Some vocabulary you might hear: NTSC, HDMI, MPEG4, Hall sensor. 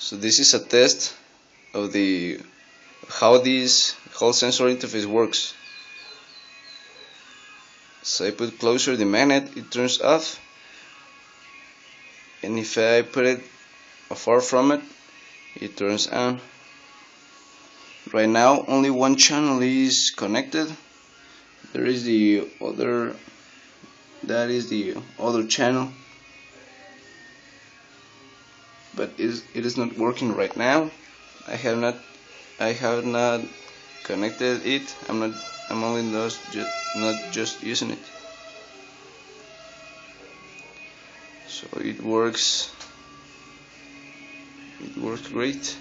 So this is a test of how this Hall sensor interface works. So I put closer the magnet, it turns off, and if I put it far from it, it turns on. Right now only one channel is connected. There is the other, that is the other channel, but it is not working right now. I have not connected it. I'm only not just using it. So it works great.